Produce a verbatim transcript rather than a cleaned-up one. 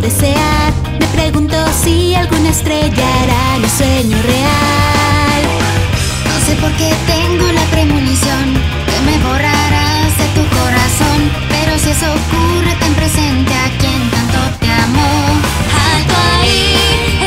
desear. Me pregunto si alguna estrella hará mi sueño real. No sé por qué tengo la premonición que me borrarás de tu corazón, pero si eso ocurre ten presente a quien tanto te amó. Alto ahí.